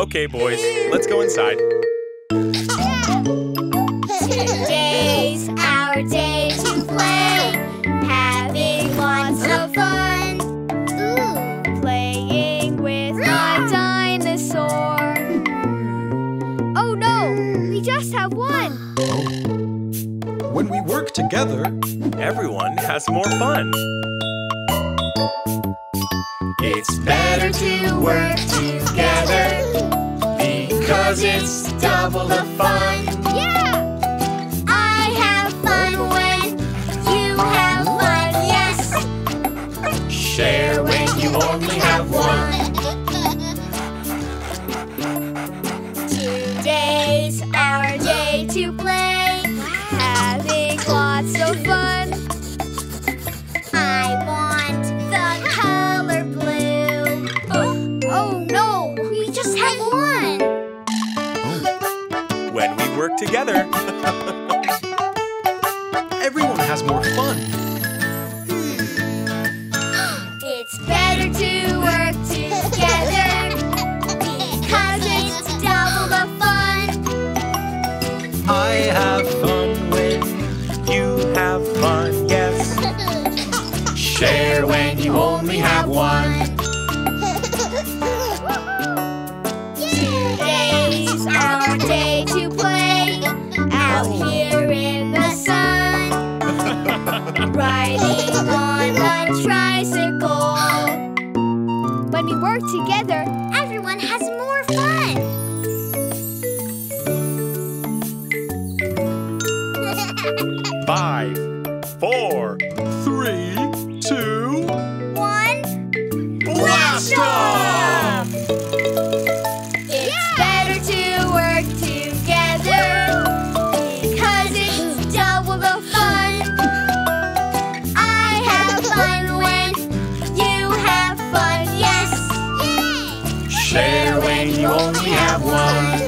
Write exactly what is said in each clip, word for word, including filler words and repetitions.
Okay, boys, let's go inside. Today's our day to play, having lots of fun. Ooh. Playing with a dinosaur. Oh no, we just have one. When we work together, everyone has more fun. It's better to work together, because it's double the fun. Yeah! I have fun when you have fun, yes! Share when you only have one. Today's our day to play, having lots of fun. I want the color blue. Oh, oh no! We just have one! When we work together, everyone has more fun. It's better to work together, because it's double the fun. I have fun when you have fun, yes. Share when you only have one. Today's our day to out here in the sun, riding on a tricycle. When we work together, everyone has more fun. Five, four, three, two, one. Blast off! It's yeah! better to work together. Share when you only have one. Yeah!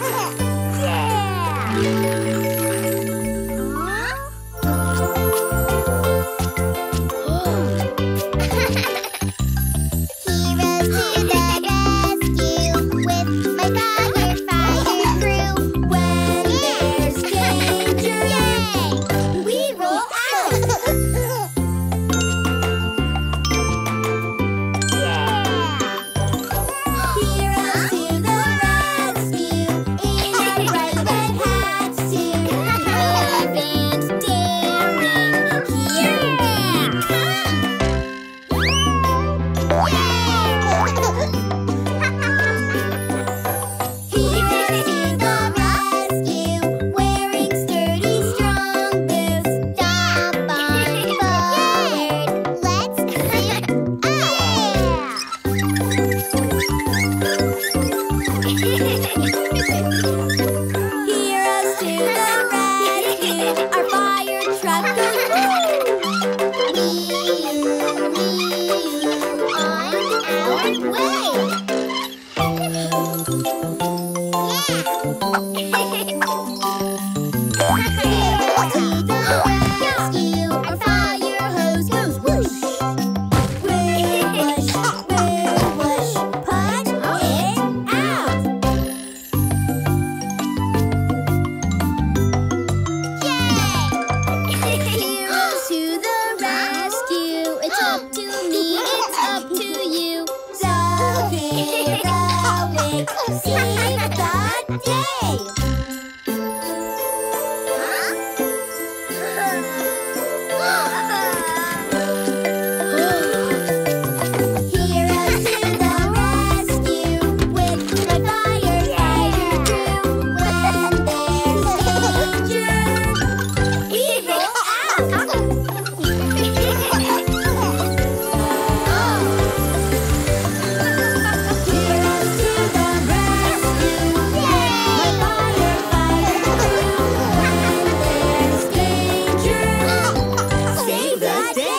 Huh? the day.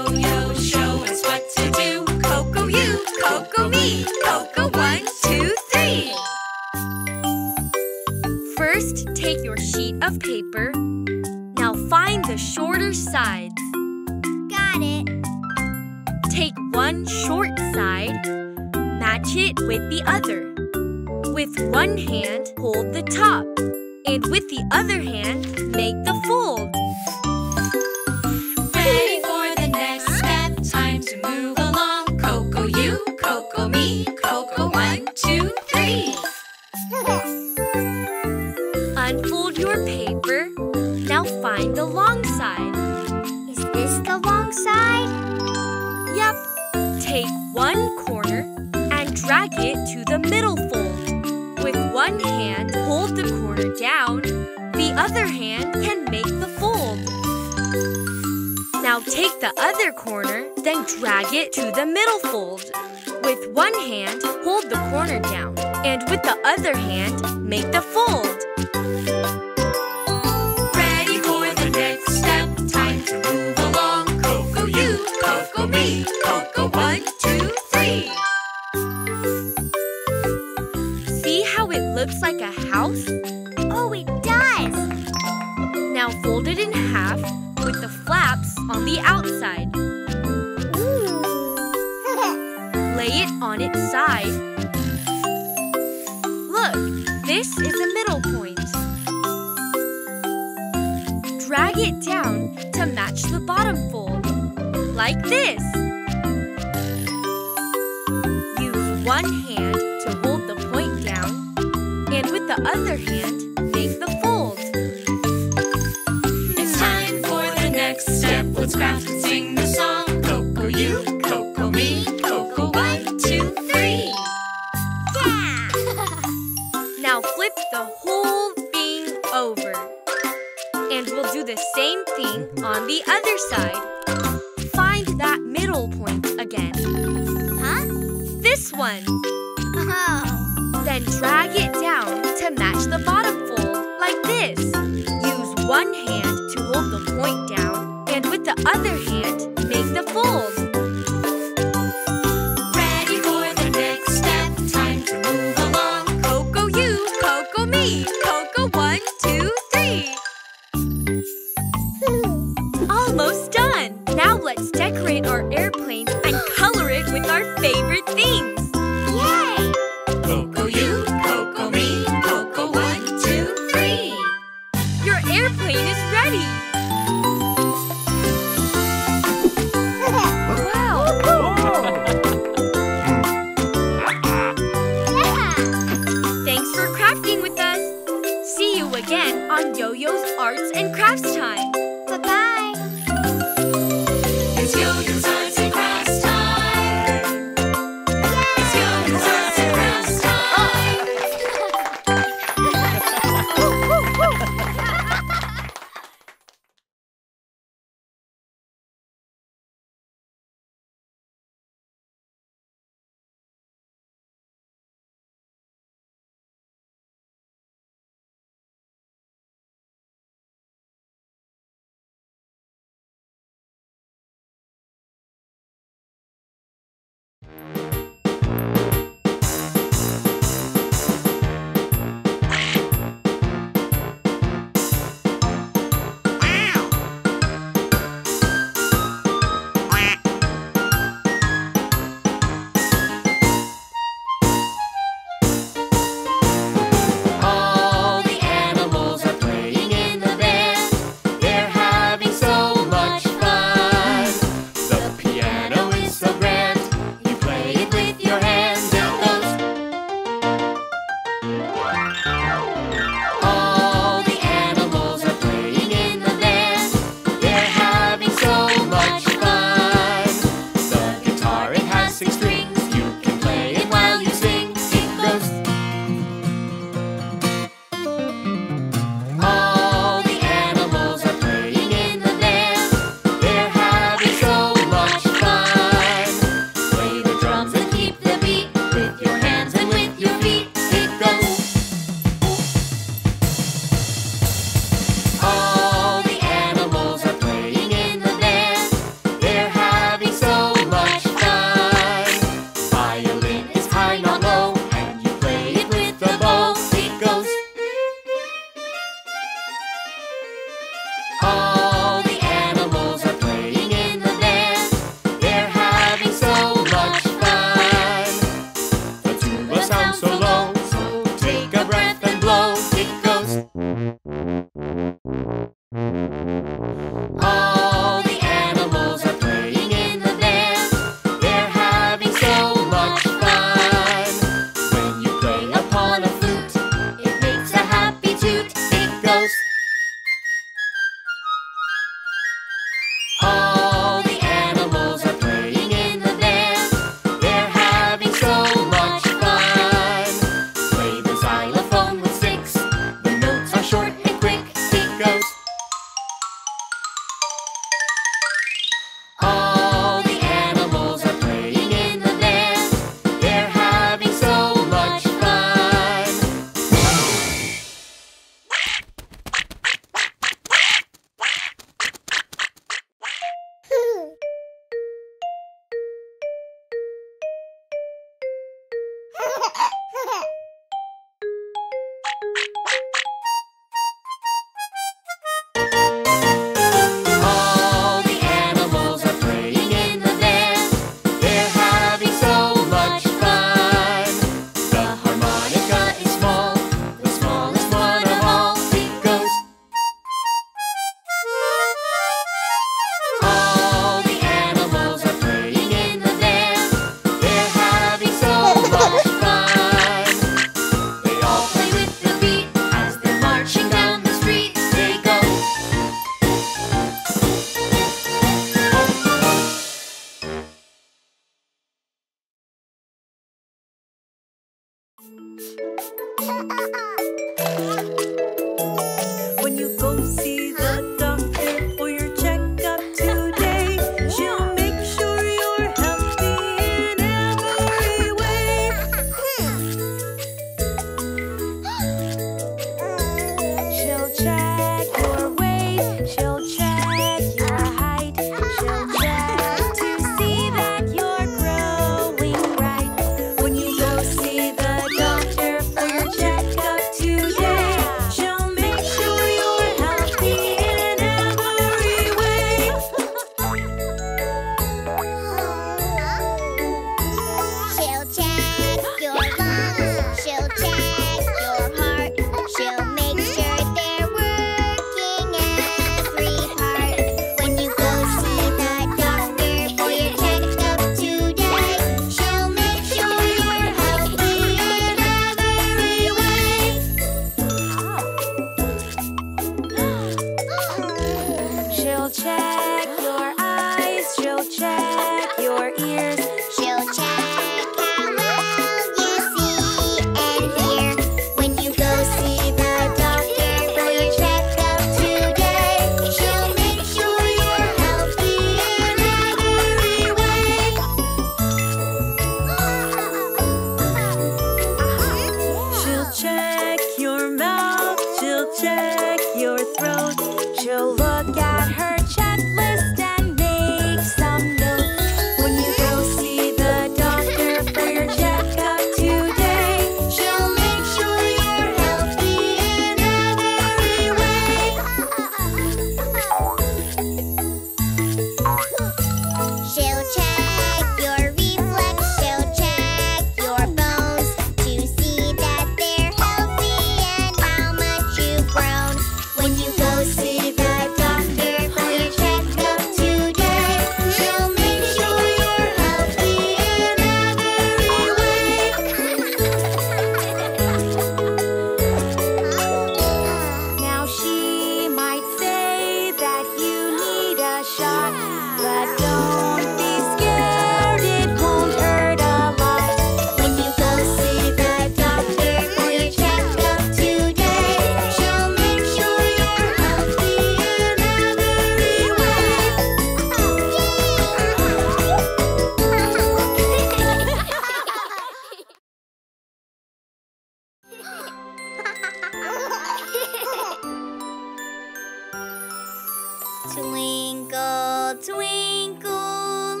Twinkle, twinkle,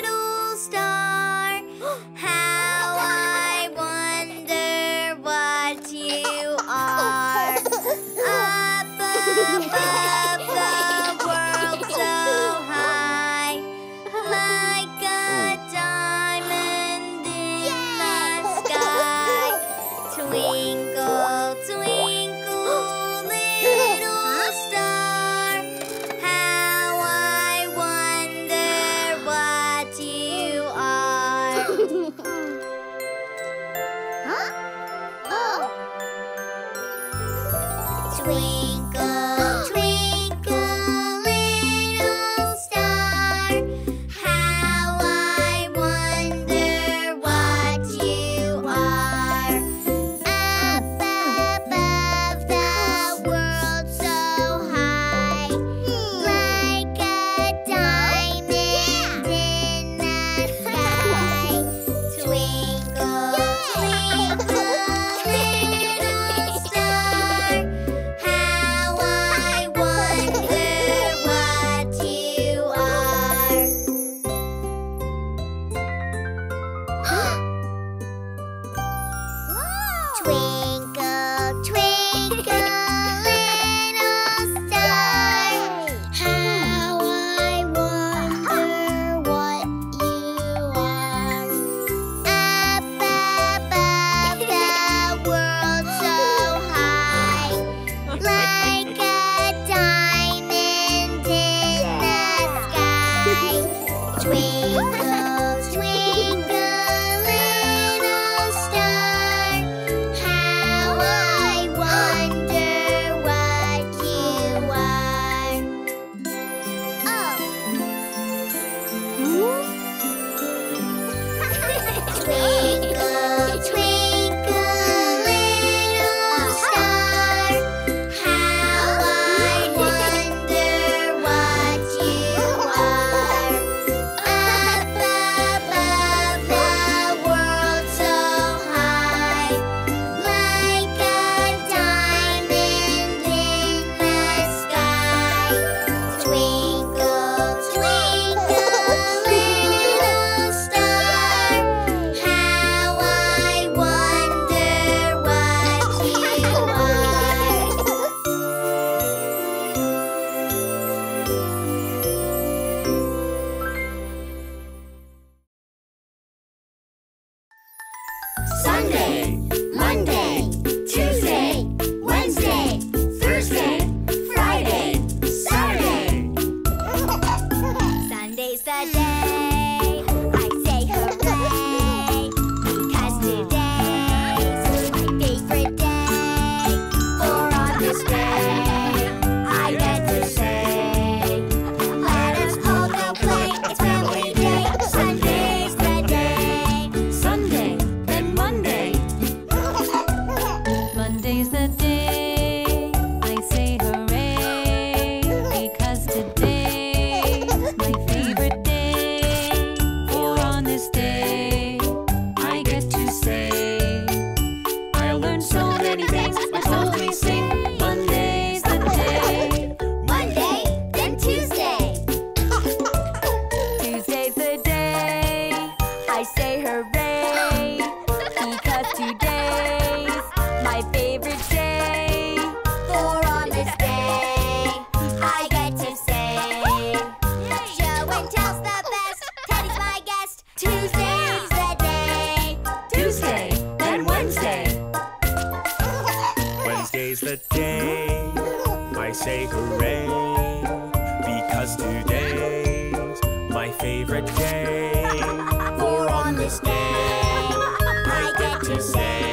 little star, how say hooray, because today's my favorite day. For on this day, I get to say.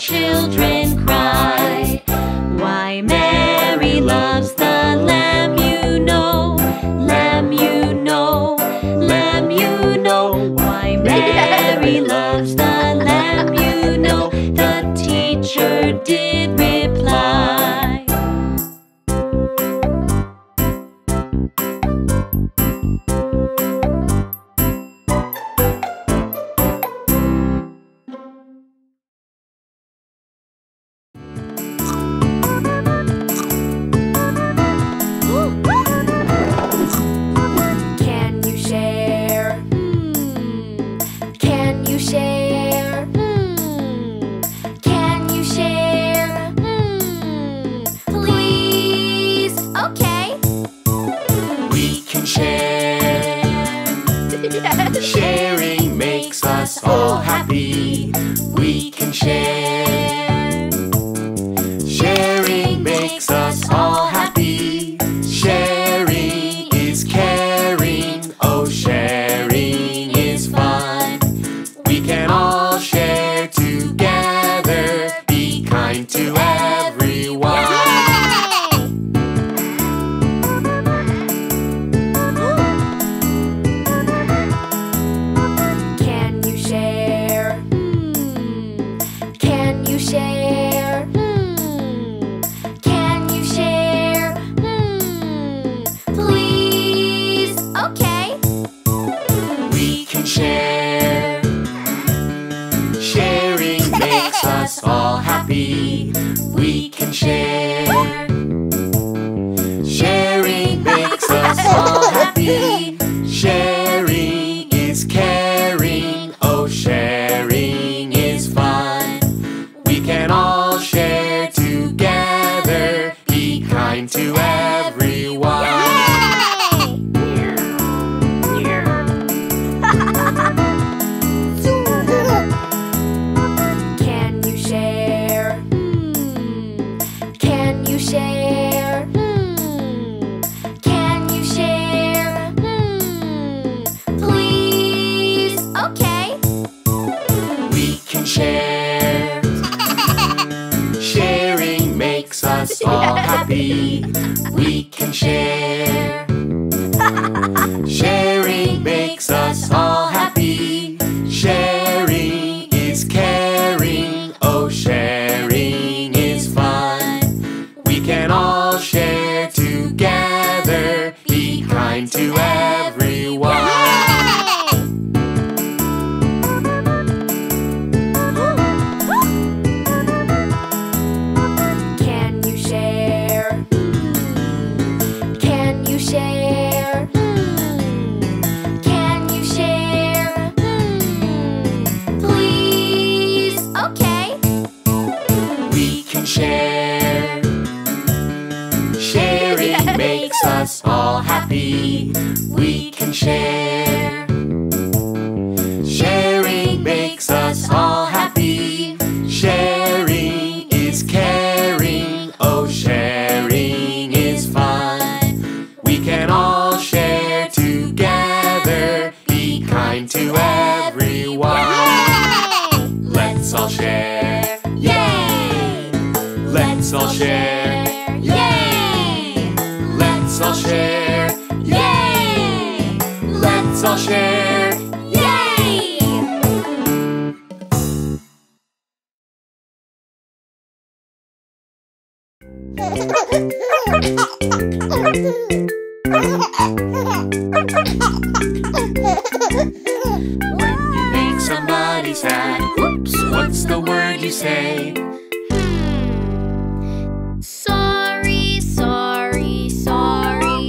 children cry, why, man? us all happy. We can share. Sharing makes us all happy. Sharing is caring. Oh, sharing is fun. We can all share together. Be kind to everyone. Share. Sharing makes us all happy. We can share. Sharing makes us all happy. Sharing is caring. Oh, sharing is fun. We can all share together. Be kind to everyone. Let's all share. Let's all share, yay! Let's all share, yay! Let's all share, yay! When you make somebody sad, whoops, what's the word you say? Sorry, sorry, sorry.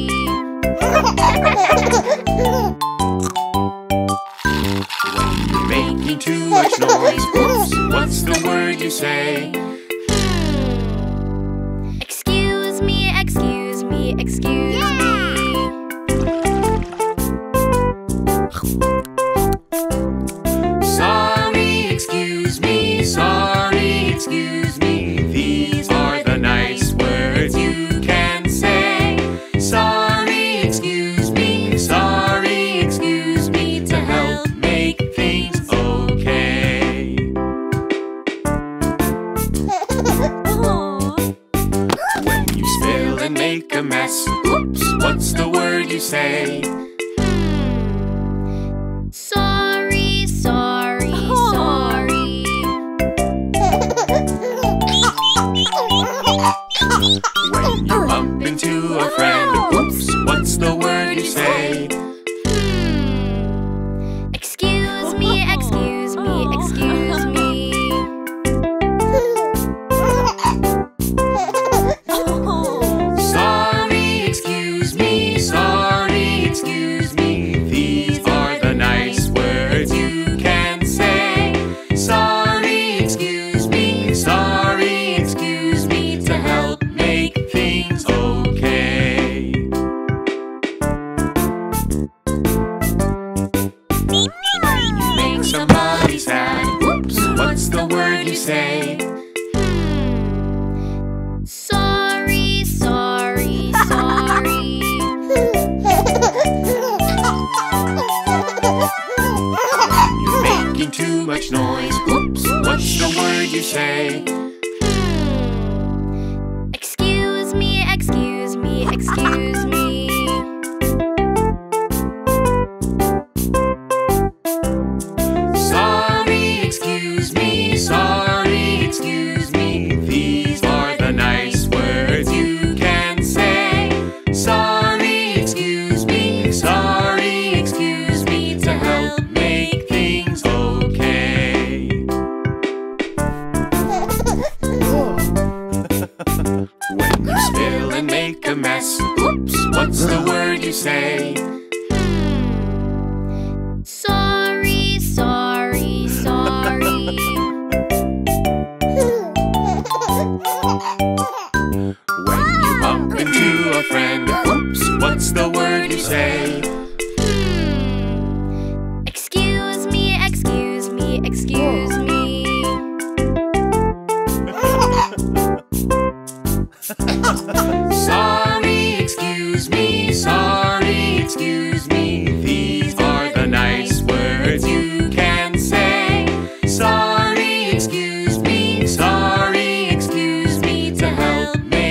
When you're making too much noise, oops, what's the word you say? Excuse me, excuse me, excuse me. Sorry, excuse me, sorry, excuse me. These are the oops, what's the word you say? Hmm. Sorry, sorry, oh. sorry. When you bump into a friend, oops, what's the word you say? Hmm. Excuse me, excuse me, excuse me. Noise. Oops, what's the word you say? Hmm. Excuse me, excuse me, excuse me. Sorry, excuse me, sorry, excuse me. These are the nice words you can say. Sorry, excuse me, sorry, excuse me. To help make things okay. When you spill and make a mess, oops, what's the word you say? Hmm. Sorry, sorry, sorry. When you bump into a friend, oops, what's the word you say? Hmm. Excuse me, excuse me, excuse me. Sorry, excuse me, sorry, excuse me. These are the nice words you can say. Sorry, excuse me, sorry, excuse me. To help me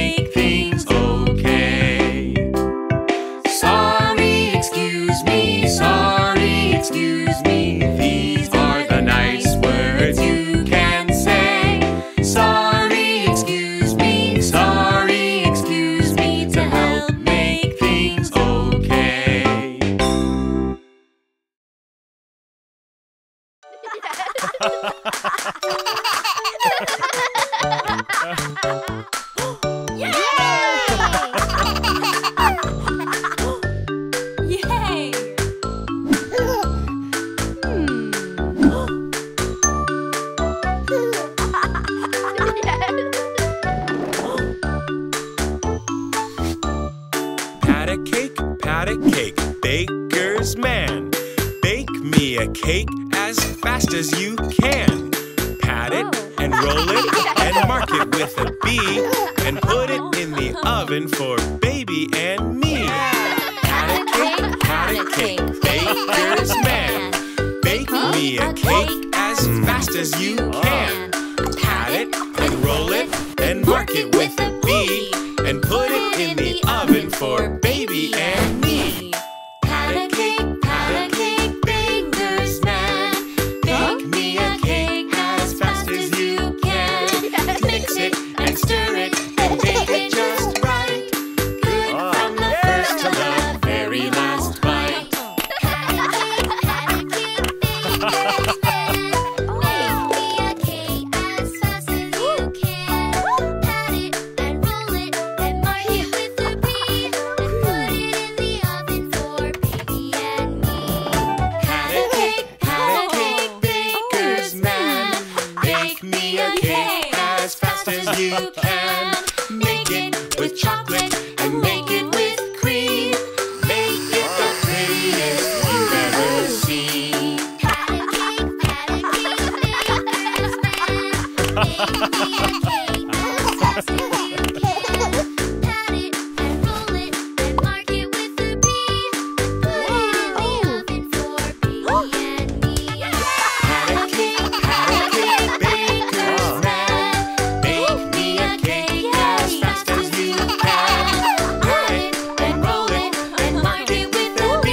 got a cake, baker's man. Bake me a cake as fast as you can. Pat it and roll it and mark it with a B and put it in the oven for baby and me. Pat a cake, pat a cake, baker's man. Bake me a cake as fast as you can. Pat it and roll it and mark it with a B and put it in the oven for baby and me. Pat a cake, pat a cake, baker's man. Bake me a cake as fast as you can. Mix it and stir it and bake it just right. Good from the first to the very last bite. Pat a cake, pat a cake, baker's man. Bake me a cake as fast as you can. Pat it and roll it and mark it with a B and put it in the oven for baby and me. Pat a cake, pat a cake, baker's man. Bake me a cake as fast as you can. Make it with chocolate and make it with cream. Make it the prettiest you've ever seen. Pat a cake, pat a cake, baker's man. Bake me a cake as fast as you can. Pat it and roll it and mark it with a B. Put it in the oven for baby and me. Pat a cake, pat a cake, baker's man. Bake me a cake as fast as you can. Pat it and roll it and mark it with a B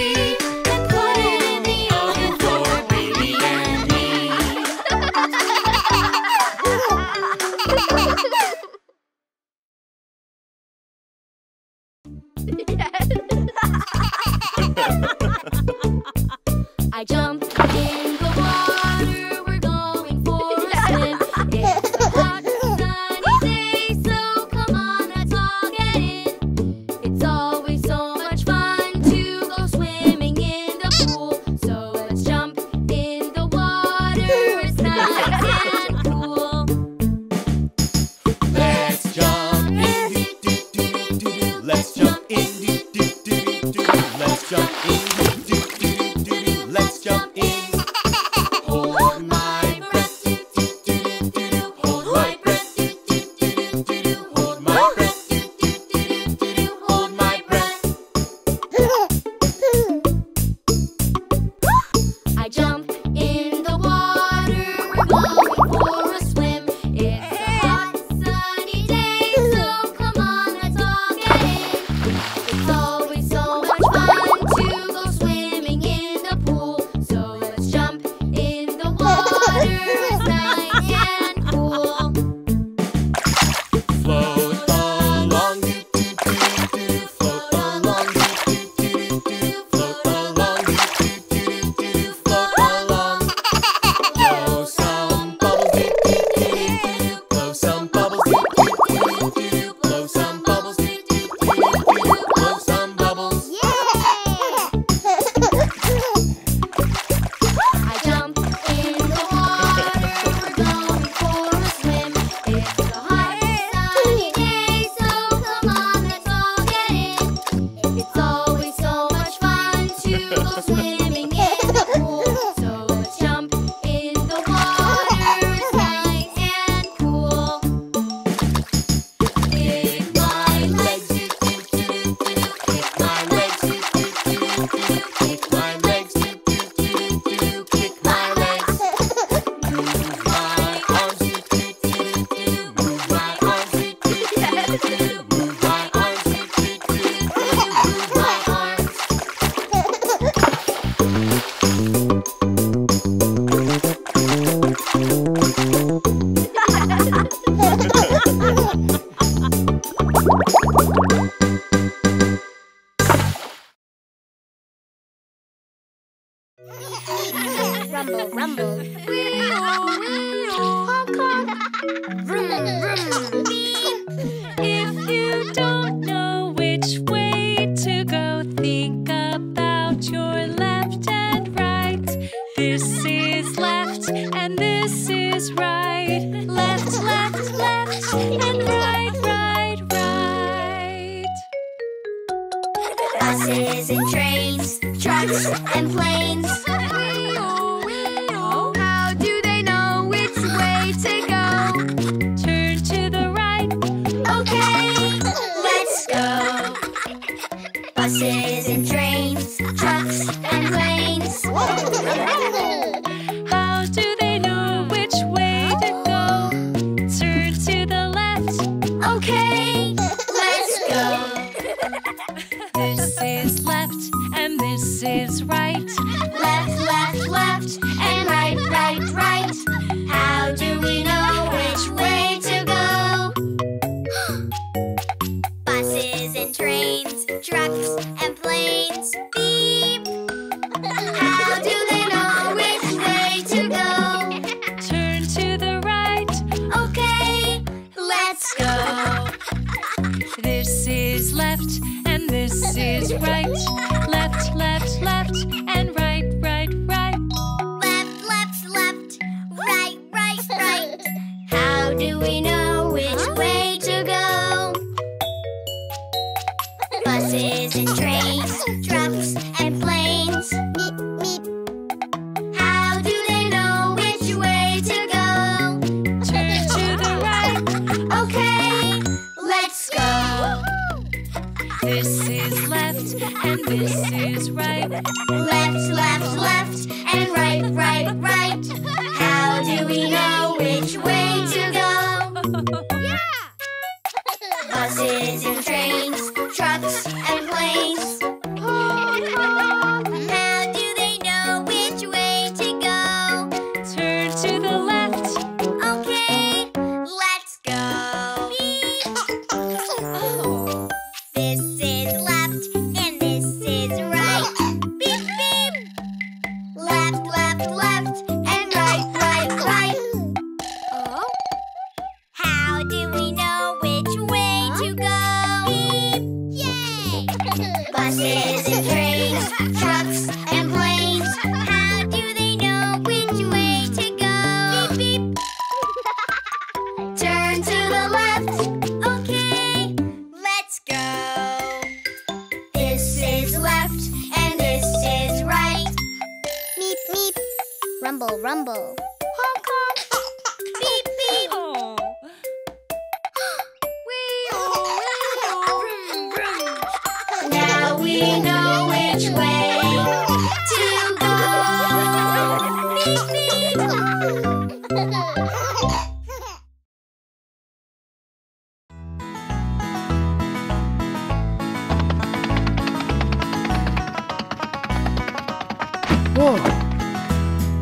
and put it in the oven for baby and me. I jumped in the water, we're going for a swim. It's a hot, sunny day, so come on, let's all get in. It's always so much fun to go swimming in the pool. So let's jump in the water, it's nice and cool. Let's jump in, do do do do do. Let's jump in, do do do do do. Let's jump in, do do do do. Let's jump in. buses and trains, trucks and planes. How do they know which way to go? Turn to the right. Okay, let's go. Buses and trains, trucks and planes. This is left and this is right. Left, left, left and right, right, right. How do we know which way to go? Buses and trains, trucks and planes. Beep! How do they know which way to go? Turn to the right. Okay, let's go. This is left. This is right, left, left, left, and right, right, right. Left, left, left, right, right, right. How do we know which way to go? Buses and trains, trucks and planes. Meep, meep. How do they know which way to go? Turn to the right. Okay, let's go. This is left and this is right. Left, left, left and right, right, right. How do we know which way to go? Yeah! Buses and trains, trucks and planes. How do they know which way to go? Turn to the left. Okay, let's go. Oh. This is left and this is right. Beep, beep. Left, left, left and right, right, right. Oh. How do we know which way to go? Beep. Yay! Buses and trains, trucks and planes. How do they know which way to go? Beep, beep. Turn to the left. Rumble, rumble. Honk, honk. Beep, beep. Oh. Wee oh, wee oh, vroom, vroom. Now we know which way to go. Beep, beep. Whoa.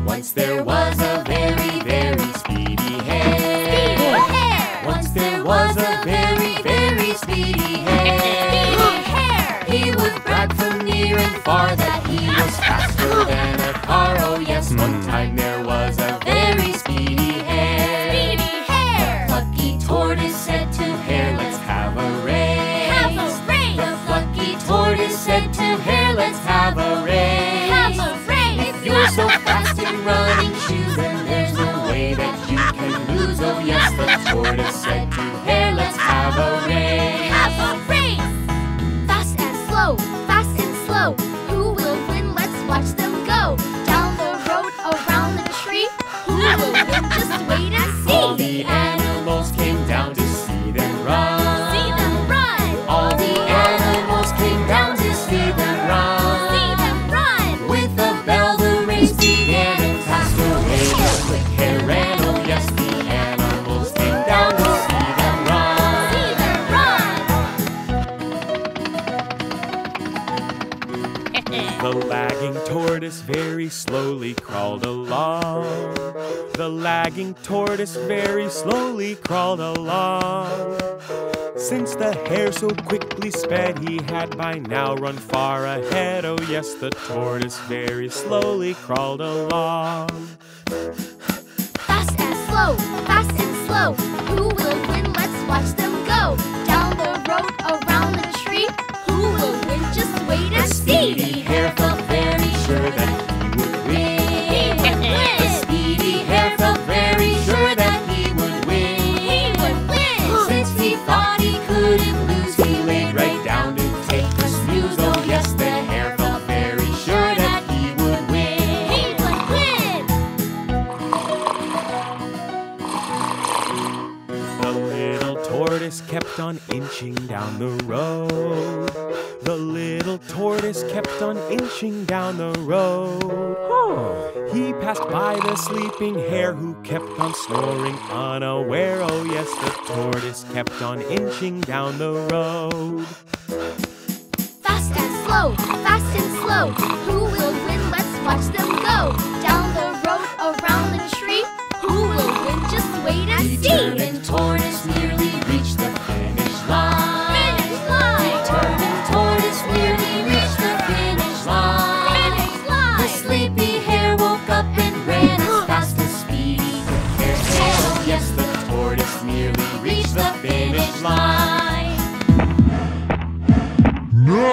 Once there was a very, very speedy hare. Speedy hare! Once there was a very, very speedy hare. Speedy hare! He would brag from near and far that he was faster than a car. Oh yes, one time there was a very speedy hare. Speedy hare! The plucky tortoise said to hare, let's have a race. Have a race! The plucky tortoise said to hare, let's have a race. Have a race! If you're so fast in running shoes, and there's no way that you can lose. Oh yes, the tortoise said to hare, let's have a race. Have a race! Fast and slow, fast and slow. Who will win? Let's watch them go. Down the road, around the tree. Who will win? Just wait and see. All the animals came down to see them run. See them run! All the animals came down to see them run. See them run! With a bell the race began. The lagging tortoise very slowly crawled along. The lagging tortoise very slowly crawled along. Since the hare so quickly sped, he had by now run far ahead. Oh yes, the tortoise very slowly crawled along. Fast and slow, fast and slow. Who will win? Let's watch them go. Down the road, around the tree. Who will win? Just wait and see. The speedy hare felt very sure that he would win. He would win. The speedy hare felt very sure that he would win. He would win. Since he thought he couldn't lose, he laid right down to take the snooze. Oh yes, inching down the road. The little tortoise kept on inching down the road. Oh. He passed by the sleeping hare who kept on snoring unaware. Oh yes, the tortoise kept on inching down the road. Fast and slow, fast and slow, who will win? Let's watch them go. Down the road, around the tree, who will win? Just wait and see. The determined tortoise nearly reached the finish line. Finish line. The determined tortoise nearly reached the finish line. Finish line. The sleepy hare woke up and ran as fast as Speedy the hare's tail. Oh yes, the tortoise nearly reached the finish line. No!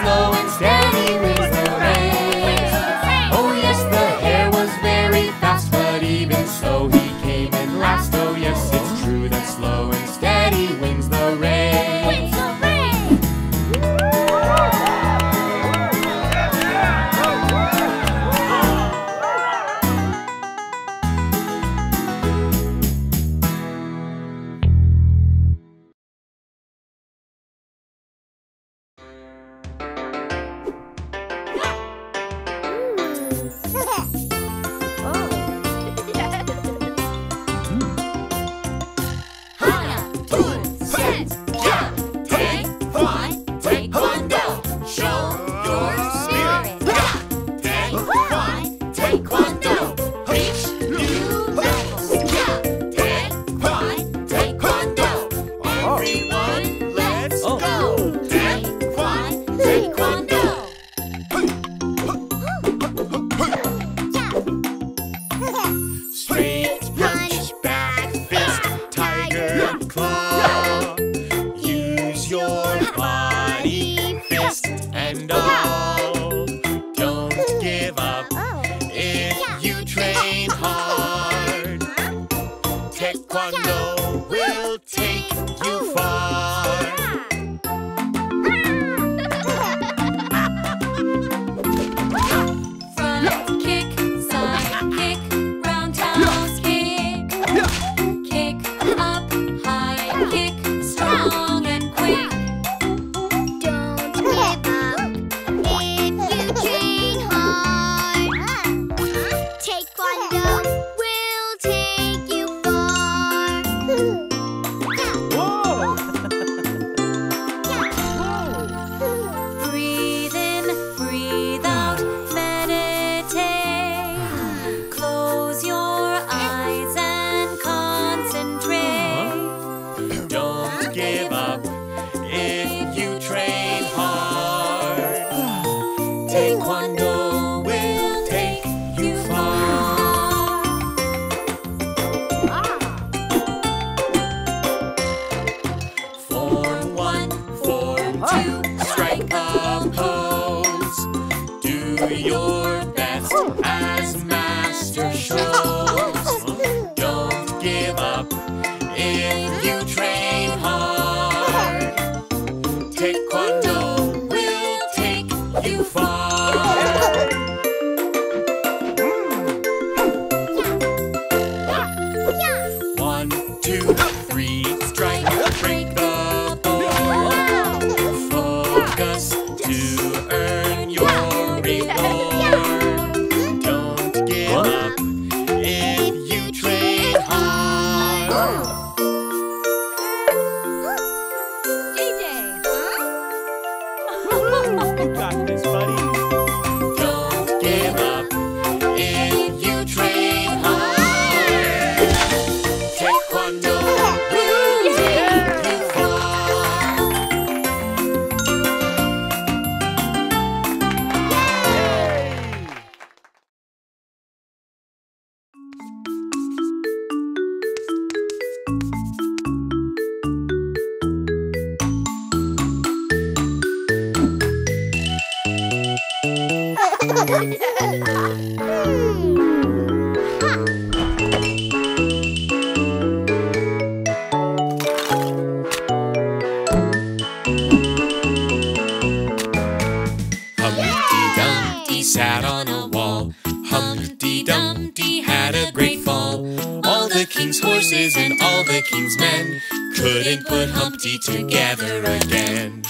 Slow and steady wins the race. Oh yes, the hare was very fast, but even so he came in last. Oh yes, it's true that slow and steady wins the race. Wins the sat on a wall, Humpty Dumpty had a great fall. All the king's horses and all the king's men couldn't put Humpty together again.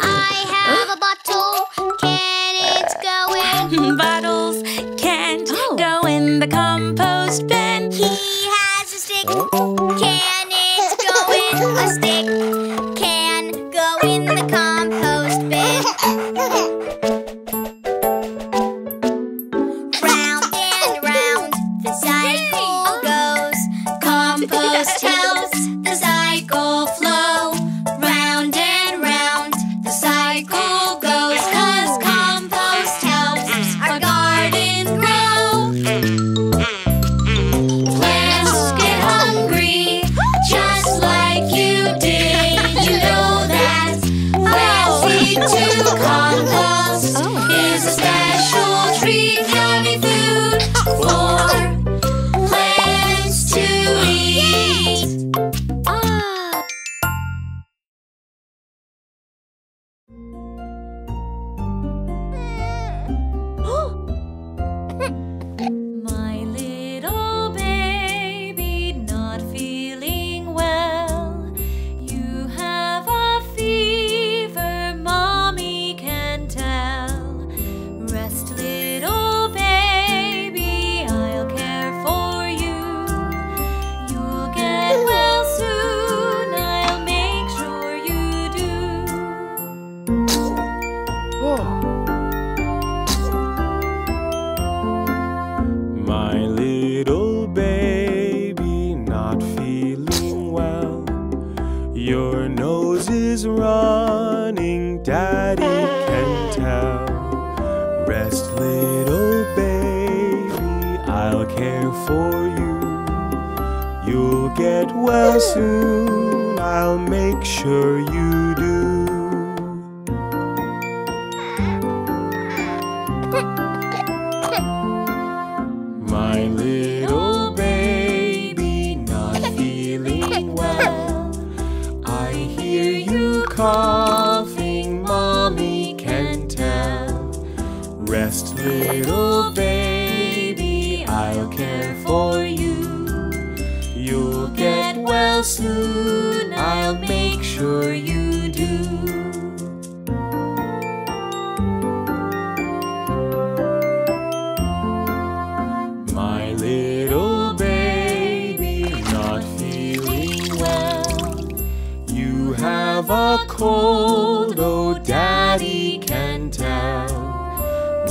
I have a bottle. Can nobody can tell. Rest, little baby, I'll care for you. You'll get well soon, I'll make sure you do. My little baby, not feeling well. I hear you coughing, mommy can tell. Rest, little baby, I'll care for you. You'll get well soon, I'll make sure you do. A cold, oh daddy can tell.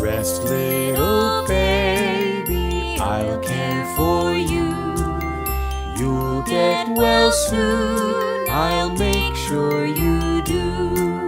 Rest, little baby, I'll care for you. You'll get well soon, I'll make sure you do.